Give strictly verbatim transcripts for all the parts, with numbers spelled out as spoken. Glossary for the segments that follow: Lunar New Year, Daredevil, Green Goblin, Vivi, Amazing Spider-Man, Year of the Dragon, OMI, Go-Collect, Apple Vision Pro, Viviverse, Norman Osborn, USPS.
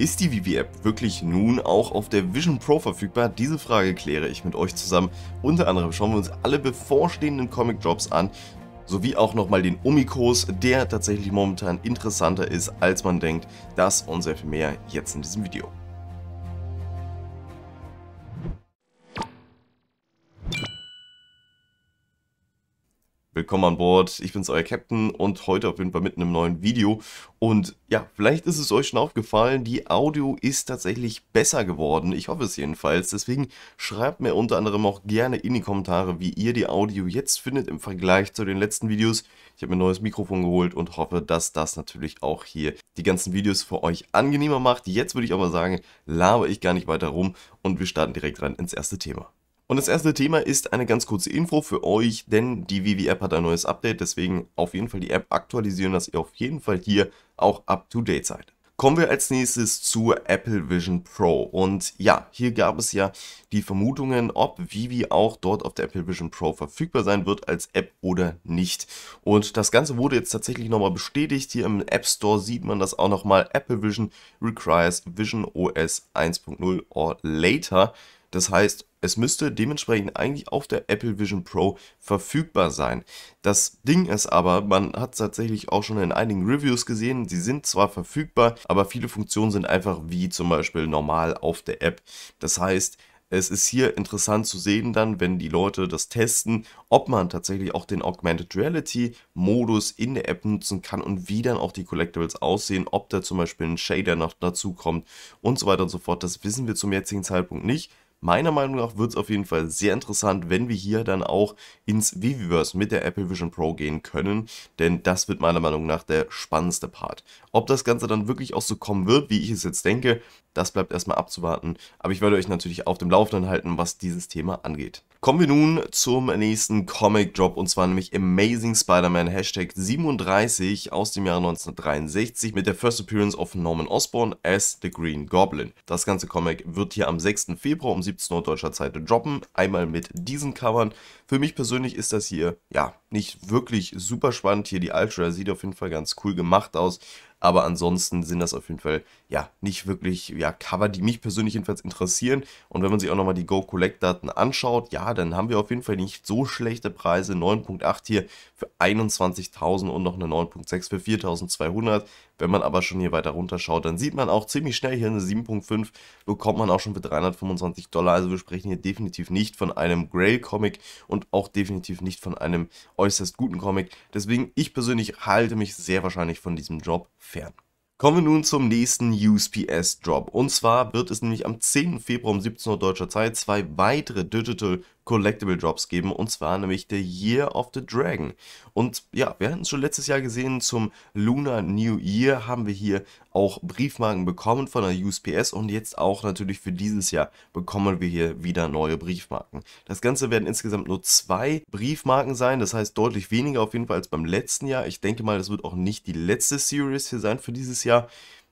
Ist die Vivi-App wirklich nun auch auf der Vision Pro verfügbar? Diese Frage kläre ich mit euch zusammen. Unter anderem schauen wir uns alle bevorstehenden Comic-Drops an, sowie auch nochmal den O M I-Kurs, der tatsächlich momentan interessanter ist, als man denkt. Das und sehr viel mehr jetzt in diesem Video. Willkommen an Bord, ich bin's, euer Captain, und heute auf jeden Fall mit einem neuen Video. Und ja, vielleicht ist es euch schon aufgefallen, die Audio ist tatsächlich besser geworden. Ich hoffe es jedenfalls. Deswegen schreibt mir unter anderem auch gerne in die Kommentare, wie ihr die Audio jetzt findet im Vergleich zu den letzten Videos. Ich habe mir ein neues Mikrofon geholt und hoffe, dass das natürlich auch hier die ganzen Videos für euch angenehmer macht. Jetzt würde ich aber sagen, labere ich gar nicht weiter rum und wir starten direkt rein ins erste Thema. Und das erste Thema ist eine ganz kurze Info für euch, denn die Vivi-App hat ein neues Update, deswegen auf jeden Fall die App aktualisieren, dass ihr auf jeden Fall hier auch up-to-date seid. Kommen wir als nächstes zur Apple Vision Pro. Und ja, hier gab es ja die Vermutungen, ob Vivi auch dort auf der Apple Vision Pro verfügbar sein wird als App oder nicht. Und das Ganze wurde jetzt tatsächlich nochmal bestätigt. Hier im App Store sieht man das auch nochmal. Apple Vision requires Vision O S eins punkt null or later. Das heißt, es müsste dementsprechend eigentlich auf der Apple Vision Pro verfügbar sein. Das Ding ist aber, man hat es tatsächlich auch schon in einigen Reviews gesehen, sie sind zwar verfügbar, aber viele Funktionen sind einfach wie zum Beispiel normal auf der App. Das heißt, es ist hier interessant zu sehen dann, wenn die Leute das testen, ob man tatsächlich auch den Augmented Reality Modus in der App nutzen kann und wie dann auch die Collectibles aussehen, ob da zum Beispiel ein Shader noch dazu kommt und so weiter und so fort. Das wissen wir zum jetzigen Zeitpunkt nicht. Meiner Meinung nach wird es auf jeden Fall sehr interessant, wenn wir hier dann auch ins Viviverse mit der Apple Vision Pro gehen können, denn das wird meiner Meinung nach der spannendste Part. Ob das Ganze dann wirklich auch so kommen wird, wie ich es jetzt denke, das bleibt erstmal abzuwarten, aber ich werde euch natürlich auf dem Laufenden halten, was dieses Thema angeht. Kommen wir nun zum nächsten Comic-Drop, und zwar nämlich Amazing Spider-Man Hashtag siebenunddreißig aus dem Jahre neunzehnhundertdreiundsechzig mit der First Appearance of Norman Osborn as the Green Goblin. Das ganze Comic wird hier am sechsten Februar um siebzehn Uhr deutscher Zeit droppen, einmal mit diesen Covern. Für mich persönlich ist das hier, ja, nicht wirklich super spannend. Hier die Ultra sieht auf jeden Fall ganz cool gemacht aus. Aber ansonsten sind das auf jeden Fall, ja, nicht wirklich, ja, Cover, die mich persönlich jedenfalls interessieren. Und wenn man sich auch nochmal die Go-Collect-Daten anschaut, ja, dann haben wir auf jeden Fall nicht so schlechte Preise. neun Komma acht hier für einundzwanzigtausend und noch eine neun Komma sechs für viertausendzweihundert. Wenn man aber schon hier weiter runter schaut, dann sieht man auch ziemlich schnell hier eine sieben Komma fünf, bekommt man auch schon für dreihundertfünfundzwanzig Dollar. Also wir sprechen hier definitiv nicht von einem Grail-Comic und auch definitiv nicht von einem äußerst guten Comic. Deswegen, ich persönlich halte mich sehr wahrscheinlich von diesem Job fern. Kommen wir nun zum nächsten U S P S Drop, und zwar wird es nämlich am zehnten Februar um siebzehn Uhr deutscher Zeit zwei weitere Digital Collectible Drops geben, und zwar nämlich der Year of the Dragon. Und ja, wir hatten es schon letztes Jahr gesehen, zum Lunar New Year haben wir hier auch Briefmarken bekommen von der U S P S, und jetzt auch natürlich für dieses Jahr bekommen wir hier wieder neue Briefmarken. Das Ganze werden insgesamt nur zwei Briefmarken sein, das heißt deutlich weniger auf jeden Fall als beim letzten Jahr. Ich denke mal, das wird auch nicht die letzte Series hier sein für dieses Jahr.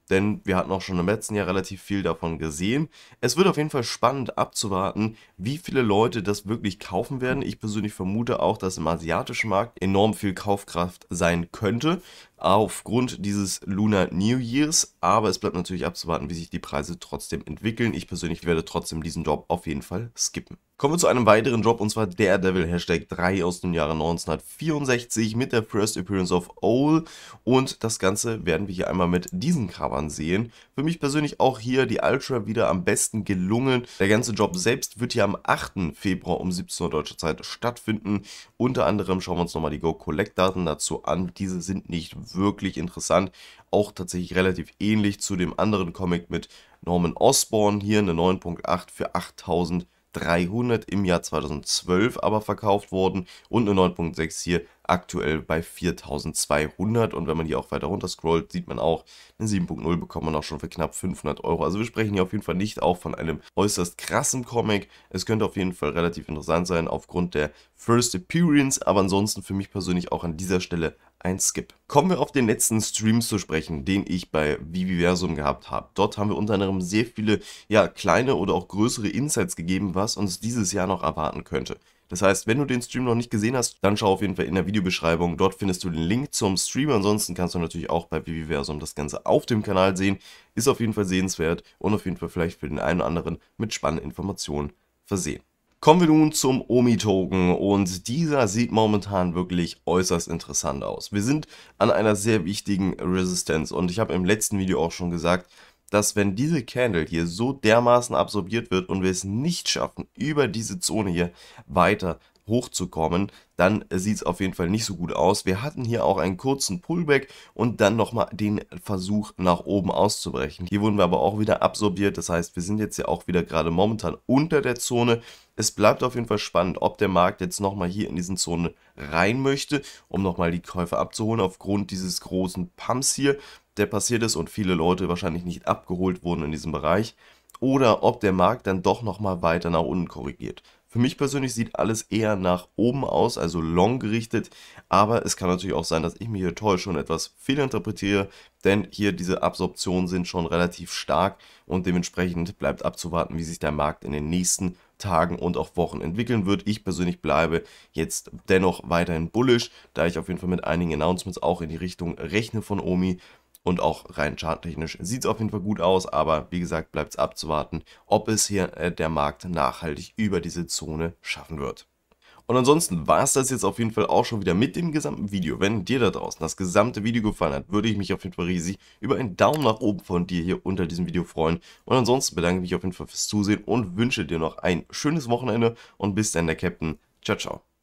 Denn wir hatten auch schon im letzten Jahr relativ viel davon gesehen. Es wird auf jeden Fall spannend abzuwarten, wie viele Leute das wirklich kaufen werden. Ich persönlich vermute auch, dass im asiatischen Markt enorm viel Kaufkraft sein könnte, aufgrund dieses Lunar New Years. Aber es bleibt natürlich abzuwarten, wie sich die Preise trotzdem entwickeln. Ich persönlich werde trotzdem diesen Drop auf jeden Fall skippen. Kommen wir zu einem weiteren Drop, und zwar Daredevil Hashtag drei aus dem Jahre neunzehnhundertvierundsechzig mit der First Appearance of Owl. Und das Ganze werden wir hier einmal mit diesen Covern sehen. Für mich persönlich auch hier die Ultra wieder am besten gelungen. Der ganze Drop selbst wird hier am achten Februar um siebzehn Uhr deutscher Zeit stattfinden. Unter anderem schauen wir uns nochmal die Go-Collect-Daten dazu an. Diese sind nicht wirklich interessant, auch tatsächlich relativ ähnlich zu dem anderen Comic mit Norman Osborn. Hier eine neun Komma acht für achttausenddreihundert im Jahr zweitausendzwölf aber verkauft worden, und eine neun Komma sechs hier aktuell bei viertausendzweihundert, und wenn man hier auch weiter runter scrollt, sieht man auch, eine sieben Komma null bekommt man auch schon für knapp fünfhundert Euro. Also wir sprechen hier auf jeden Fall nicht auch von einem äußerst krassen Comic. Es könnte auf jeden Fall relativ interessant sein aufgrund der First Appearance, aber ansonsten für mich persönlich auch an dieser Stelle ein Skip. Kommen wir auf den letzten Stream zu sprechen, den ich bei Viviversum gehabt habe. Dort haben wir unter anderem sehr viele, ja, kleine oder auch größere Insights gegeben, was uns dieses Jahr noch erwarten könnte. Das heißt, wenn du den Stream noch nicht gesehen hast, dann schau auf jeden Fall in der Videobeschreibung. Dort findest du den Link zum Stream. Ansonsten kannst du natürlich auch bei Viviverse das Ganze auf dem Kanal sehen. Ist auf jeden Fall sehenswert und auf jeden Fall vielleicht für den einen oder anderen mit spannenden Informationen versehen. Kommen wir nun zum O M I-Token, und dieser sieht momentan wirklich äußerst interessant aus. Wir sind an einer sehr wichtigen Resistenz, und ich habe im letzten Video auch schon gesagt, dass wenn diese Candle hier so dermaßen absorbiert wird und wir es nicht schaffen, über diese Zone hier weiter hochzukommen, dann sieht es auf jeden Fall nicht so gut aus. Wir hatten hier auch einen kurzen Pullback und dann nochmal den Versuch, nach oben auszubrechen. Hier wurden wir aber auch wieder absorbiert, das heißt, wir sind jetzt ja auch wieder gerade momentan unter der Zone. Es bleibt auf jeden Fall spannend, ob der Markt jetzt nochmal hier in diesen Zone rein möchte, um nochmal die Käufer abzuholen aufgrund dieses großen Pumps hier, der passiert ist und viele Leute wahrscheinlich nicht abgeholt wurden in diesem Bereich, oder ob der Markt dann doch nochmal weiter nach unten korrigiert. Für mich persönlich sieht alles eher nach oben aus, also long gerichtet, aber es kann natürlich auch sein, dass ich mich hier täusche und etwas fehlinterpretiere, denn hier diese Absorptionen sind schon relativ stark und dementsprechend bleibt abzuwarten, wie sich der Markt in den nächsten Tagen und auch Wochen entwickeln wird. Ich persönlich bleibe jetzt dennoch weiterhin bullish, da ich auf jeden Fall mit einigen Announcements auch in die Richtung rechne von O M I. Und auch rein charttechnisch sieht es auf jeden Fall gut aus, aber wie gesagt, bleibt es abzuwarten, ob es hier äh, der Markt nachhaltig über diese Zone schaffen wird. Und ansonsten war es das jetzt auf jeden Fall auch schon wieder mit dem gesamten Video. Wenn dir da draußen das gesamte Video gefallen hat, würde ich mich auf jeden Fall riesig über einen Daumen nach oben von dir hier unter diesem Video freuen. Und ansonsten bedanke ich mich auf jeden Fall fürs Zusehen und wünsche dir noch ein schönes Wochenende und bis dann, der Captain. Ciao, ciao.